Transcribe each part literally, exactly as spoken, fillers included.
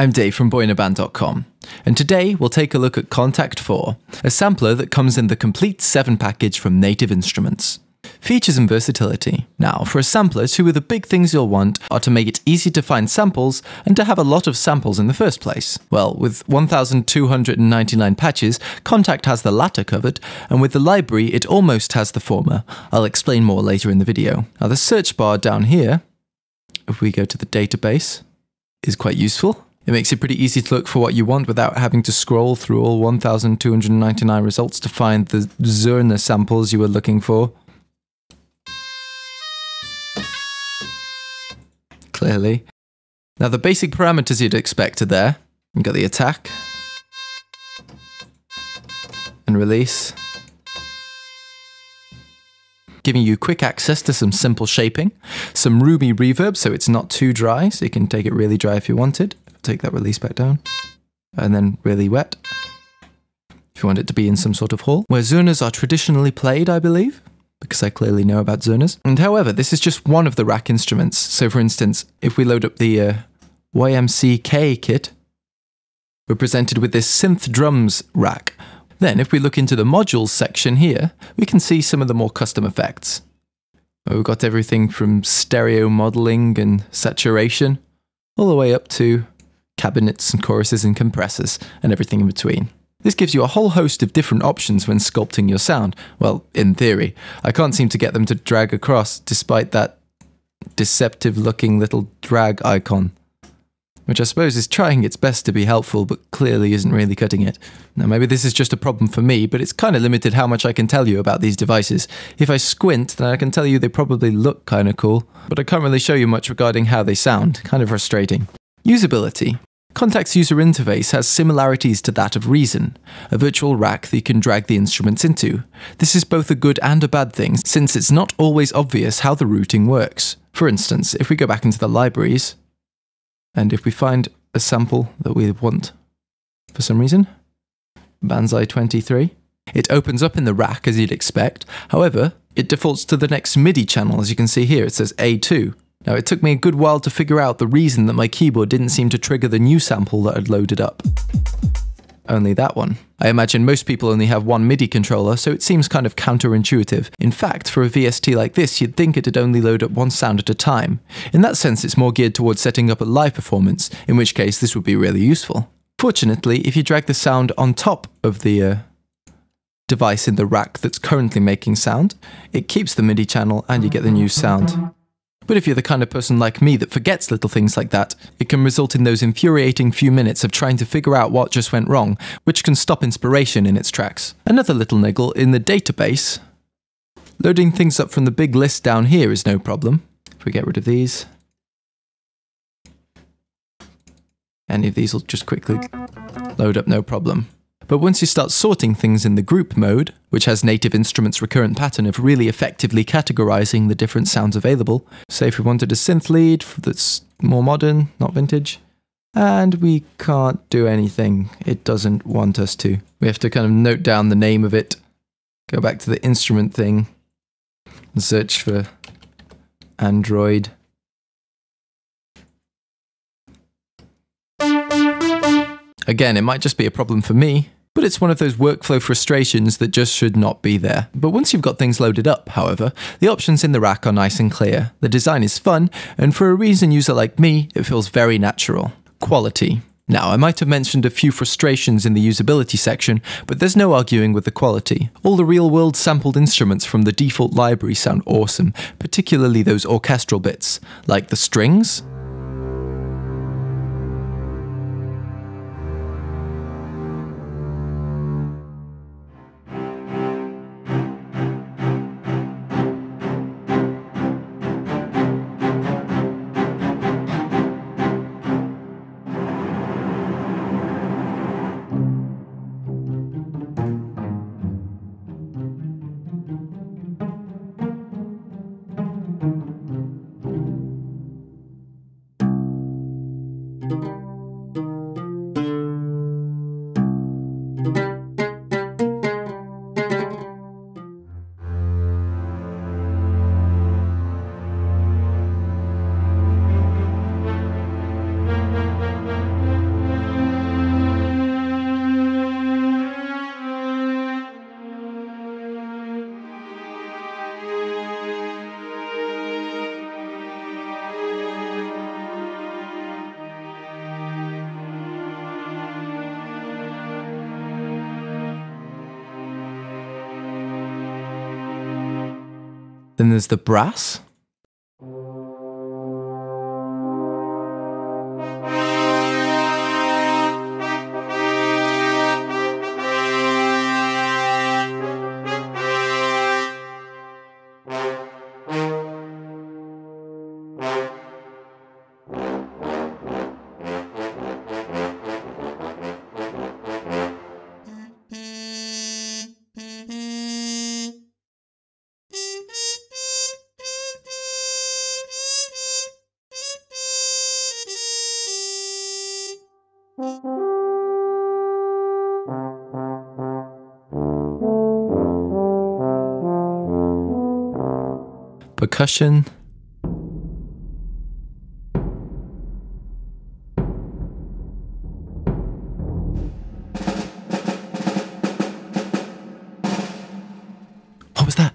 I'm Dave from boyinaband dot com, and today we'll take a look at Kontakt four, a sampler that comes in the Komplete seven package from Native Instruments. Features and versatility. Now, for a sampler, two of the big things you'll want are to make it easy to find samples and to have a lot of samples in the first place. Well, with one thousand two hundred ninety-nine patches, Kontakt has the latter covered, and with the library, it almost has the former. I'll explain more later in the video. Now, the search bar down here, if we go to the database, is quite useful. It makes it pretty easy to look for what you want without having to scroll through all one thousand two hundred ninety-nine results to find the Zurna samples you were looking for. Clearly. Now the basic parameters you'd expect are there. You've got the attack and release, giving you quick access to some simple shaping, some roomy reverb so it's not too dry, so you can take it really dry if you wanted. Take that release back down, and then really wet if you want it to be in some sort of hall, where Zurnas are traditionally played, I believe. Because I clearly know about Zurnas. And however, this is just one of the rack instruments. So for instance, if we load up the uh, Y M C K kit, we're presented with this synth drums rack. Then if we look into the modules section here, we can see some of the more custom effects. We've got everything from stereo modeling and saturation, all the way up to cabinets and choruses and compressors and everything in between. This gives you a whole host of different options when sculpting your sound. Well, in theory. I can't seem to get them to drag across despite that deceptive looking little drag icon, which I suppose is trying its best to be helpful, but clearly isn't really cutting it. Now maybe this is just a problem for me, but it's kind of limited how much I can tell you about these devices. If I squint, then I can tell you they probably look kind of cool, but I can't really show you much regarding how they sound. Kind of frustrating. Usability. Kontakt's user interface has similarities to that of Reason, a virtual rack that you can drag the instruments into. This is both a good and a bad thing, since it's not always obvious how the routing works. For instance, if we go back into the libraries, and if we find a sample that we want for some reason, Banzai twenty-three, it opens up in the rack as you'd expect. However, it defaults to the next MIDI channel, as you can see here, it says A two. Now, it took me a good while to figure out the reason that my keyboard didn't seem to trigger the new sample that I'd loaded up. Only that one. I imagine most people only have one MIDI controller, so it seems kind of counterintuitive. In fact, for a V S T like this, you'd think it'd only load up one sound at a time. In that sense, it's more geared towards setting up a live performance, in which case this would be really useful. Fortunately, if you drag the sound on top of the uh, device in the rack that's currently making sound, it keeps the MIDI channel and you get the new sound. But if you're the kind of person like me that forgets little things like that, it can result in those infuriating few minutes of trying to figure out what just went wrong, which can stop inspiration in its tracks. Another little niggle in the database. Loading things up from the big list down here is no problem. If we get rid of these. Any of these will just quickly load up, no problem. But once you start sorting things in the group mode, which has Native Instruments' recurrent pattern of really effectively categorizing the different sounds available, say if we wanted a synth lead that's more modern, not vintage, and we can't do anything, it doesn't want us to. We have to kind of note down the name of it, go back to the instrument thing, and search for Android. Again, it might just be a problem for me, but it's one of those workflow frustrations that just should not be there. But once you've got things loaded up, however, the options in the rack are nice and clear. The design is fun, and for a Reason user like me, it feels very natural. Quality. Now, I might have mentioned a few frustrations in the usability section, but there's no arguing with the quality. All the real-world sampled instruments from the default library sound awesome, particularly those orchestral bits, like the strings, Then there's the brass. Percussion. What was that?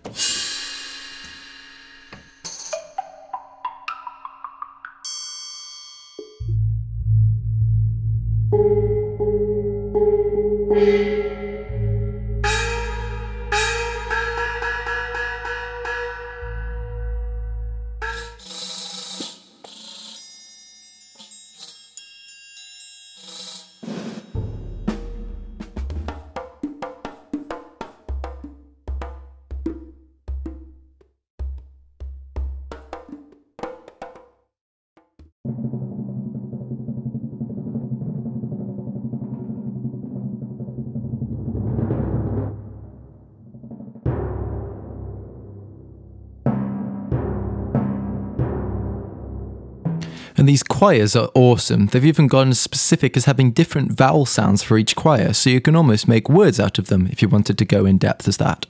And these choirs are awesome. They've even gone as specific as having different vowel sounds for each choir, so you can almost make words out of them if you wanted to go in depth as that.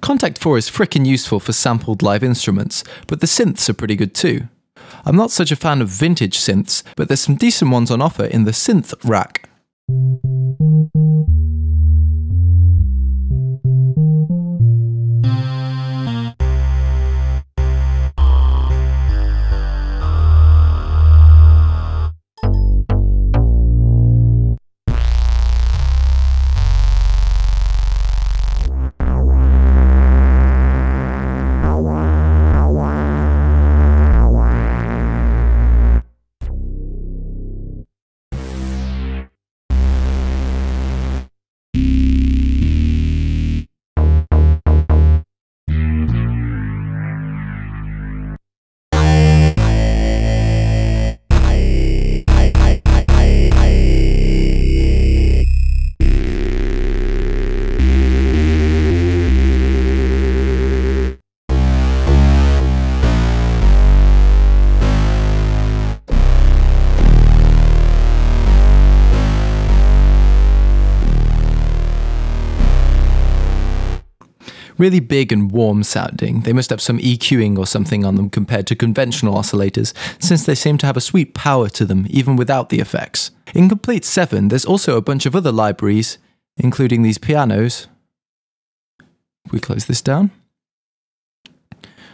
Kontakt four is frickin' useful for sampled live instruments, but the synths are pretty good too. I'm not such a fan of vintage synths, but there's some decent ones on offer in the synth rack. Really big and warm sounding. They must have some EQing or something on them compared to conventional oscillators, since they seem to have a sweet power to them even without the effects. In Komplete seven, there's also a bunch of other libraries, including these pianos. We close this down.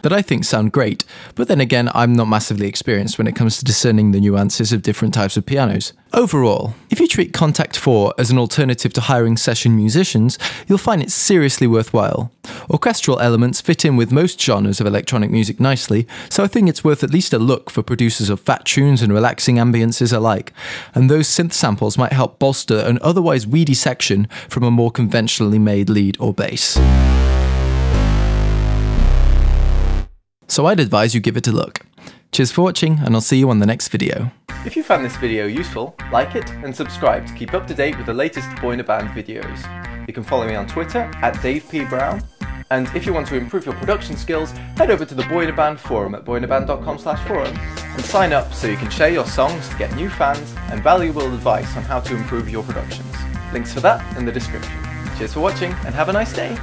That I think sound great, but then again, I'm not massively experienced when it comes to discerning the nuances of different types of pianos. Overall, if you treat Kontakt four as an alternative to hiring session musicians, you'll find it seriously worthwhile. Orchestral elements fit in with most genres of electronic music nicely, so I think it's worth at least a look for producers of fat tunes and relaxing ambiences alike, and those synth samples might help bolster an otherwise weedy section from a more conventionally made lead or bass. So I'd advise you give it a look. Cheers for watching, and I'll see you on the next video. If you found this video useful, like it and subscribe to keep up to date with the latest Boyinaband videos. You can follow me on Twitter at Dave P. Brown, and if you want to improve your production skills, head over to the Boyinaband forum at boyinaband dot com slash forum. and sign up so you can share your songs to get new fans and valuable advice on how to improve your productions. Links for that in the description. Cheers for watching and have a nice day!